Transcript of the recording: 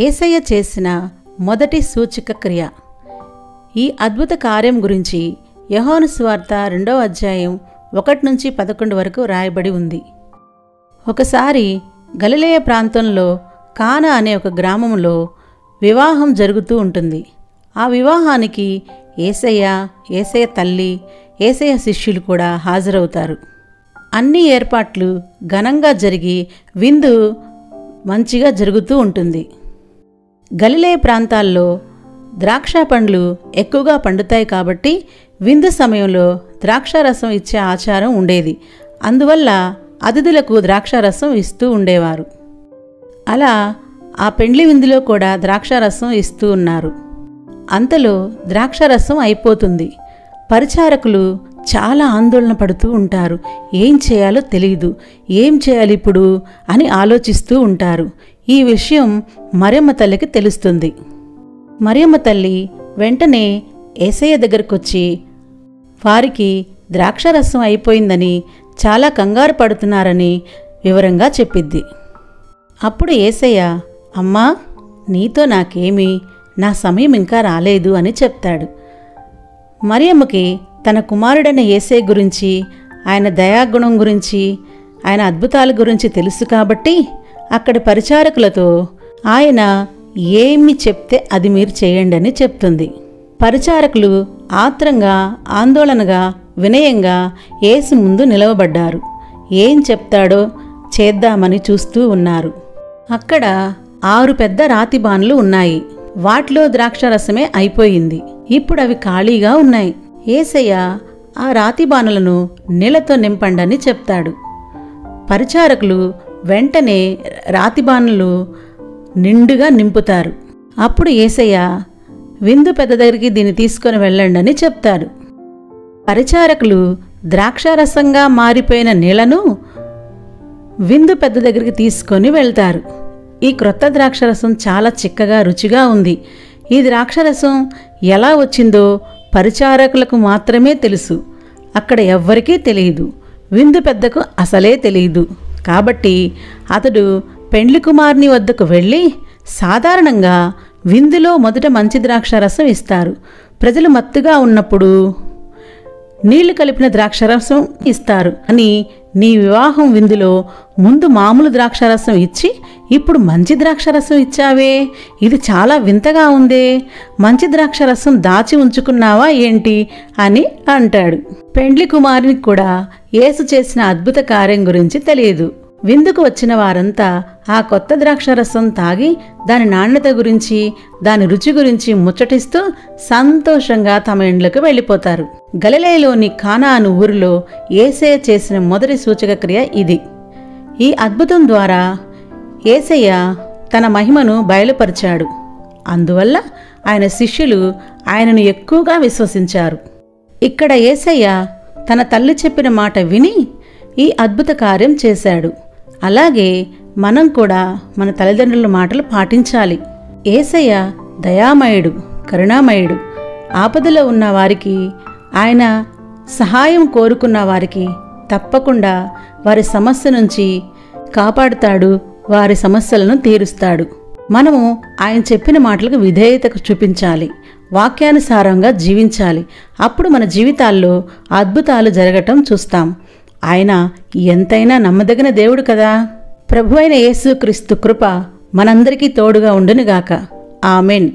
యేసయ్య చేసిన మొదటి సూచక క్రియ. ఈ అద్భుత కార్యం గురించి యోహాను సువార్త 2వ అధ్యాయం 1 నుంచి 11 వరకు రాయబడి ఉంది. ఒకసారి గలిలయ ప్రాంతంలో కానా అనే ఒక గ్రామంలో వివాహం జరుగుతూ ఉంటుంది. ఆ వివాహానికి యేసయ్య, యేసయ్య తల్లి, యేసయ్య శిష్యులు కూడా హాజరవుతారు. అన్ని ఏర్పాట్లు ఘనంగా జరిగి విందు మంచిగా జరుగుతూ ఉంటుంది. గలిలయ ప్రాంతాల్లో ద్రాక్ష పండ్లు ఎక్కువగా పండుతాయి కాబట్టి విందు సమయంలో ద్రాక్షారసం ఇచ్చే ఆచారం ఉండేది. అందువల్ల అతిథులకు ద్రాక్షారసం ఇస్తూ ఉండేవారు. అలా ఆ పెండ్లి విందులో కూడా ద్రాక్షారసం ఇస్తూ ఉన్నారు. అంతలో ద్రాక్షారసం అయిపోతుంది. పరిచారకులు చాలా ఆందోళన పడుతూ ఉంటారు. ఏం చేయాలో తెలియదు, ఏం చేయాలి ఇప్పుడు అని ఆలోచిస్తూ ఉంటారు. ఈ విషయం మరియమ్మ తల్లికి తెలుస్తుంది. మరియమ్మ తల్లి వెంటనే యేసయ్య దగ్గరకు వచ్చి వారికి ద్రాక్షారసం అయిపోయిందని, చాలా కంగారు పడుతున్నారని వివరంగా చెప్పిద్ది. అప్పుడు యేసయ్య, అమ్మా నీతో నాకేమి, నా సమయం ఇంకా రాలేదు అని చెప్తాడు. మరియమ్మకి తన కుమారుడైన యేసయ్య గురించి, ఆయన దయాగుణం గురించి, ఆయన అద్భుతాల గురించి తెలుసు కాబట్టి అక్కడి పరిచారకులతో ఆయన ఏమి చెప్తే అది మీరు చేయండి అని చెప్తుంది. పరిచారకులు ఆత్రంగా, ఆందోళనగా, వినయంగా యేసు ముందు నిలవబడ్డారు. ఏం చెప్తాడో చేద్దామని చూస్తూ ఉన్నారు. అక్కడ 6 పెద్ద రాతి బాణలు ఉన్నాయి. వాటిలో ద్రాక్షారసమే అయిపోయింది. ఇప్పుడు అవి ఖాళీగా ఉన్నాయి. యేసయ్య ఆ రాతి బాణలను నీళ్లతో నింపండని చెప్తాడు. పరిచారకులు వెంటనే రాతి బాణలు నిండుగా నింపుతారు. అప్పుడు యేసయ్య విందు పెద్ద దగ్గరికి దీన్ని తీసుకొని వెళ్ళండి అని చెప్తాడు. పరిచారకులు ద్రాక్షారసంగా మారిపోయిన నీళ్లను విందు పెద్ద దగ్గరికి తీసుకొని వెళ్తారు. ఈ క్రొత్త ద్రాక్షరసం చాలా చిక్కగా, రుచిగా ఉంది. ఈ ద్రాక్షరసం ఎలా వచ్చిందో పరిచారకులకు మాత్రమే తెలుసు. అక్కడ ఎవ్వరికీ తెలియదు. విందు పెద్దకు అసలే తెలియదు. కాబట్టి అతడు పెండ్లి కుమారుని వద్దకు వెళ్ళి, సాధారణంగా విందులో మొదట మంచి ద్రాక్షరసం ఇస్తారు, ప్రజలు మత్తుగా ఉన్నప్పుడు నీళ్లు కలిపిన ద్రాక్షరసం ఇస్తారు అని నీ వివాహం విందులో ముందు మామూలు ద్రాక్షరసం ఇచ్చి ఇప్పుడు మంచి ద్రాక్షరసం ఇచ్చావే, ఇది చాలా వింతగా ఉందే, మంచి ద్రాక్షరసం దాచి ఉంచుకున్నావా ఏంటి అని అంటాడు. పెండ్లి కుమారునికి కూడా యేసు చేసిన అద్భుత కార్యం గురించి తెలియదు. విందుకు వచ్చిన వారంతా ఆ కొత్త ద్రాక్షరసం తాగి దాని నాణ్యత గురించి, దాని రుచి గురించి ముచ్చటిస్తూ సంతోషంగా తమ ఇండ్లకు వెళ్ళిపోతారు. గలిలయలోని కానా అను ఊరిలో యేసయ్య చేసిన మొదటి సూచక క్రియ ఇది. ఈ అద్భుతం ద్వారా యేసయ్య తన మహిమను బయలుపరిచాడు. అందువల్ల ఆయన శిష్యులు ఆయనను ఎక్కువగా విశ్వసించారు. ఇక్కడ యేసయ్య తన తల్లి చెప్పిన మాట విని ఈ అద్భుత కార్యం చేశాడు. అలాగే మనం కూడా మన తల్లిదండ్రుల మాటలు పాటించాలి. యేసయ్య దయామయుడు, కరుణామయుడు. ఆపదలో ఉన్న వారికి, ఆయన సహాయం కోరుకున్న వారికి తప్పకుండా వారి సమస్య నుంచి కాపాడుతాడు, వారి సమస్యలను తీరుస్తాడు. మనము ఆయన చెప్పిన మాటలకు విధేయతకు చూపించాలి, వాక్యానుసారంగా జీవించాలి. అప్పుడు మన జీవితాల్లో అద్భుతాలు జరగటం చూస్తాం. ఆయన ఎంతైనా నమ్మదగిన దేవుడు కదా. ప్రభువైన యేసుక్రీస్తు కృప మనందరికీ తోడుగా ఉండునుగాక. ఆమెన్.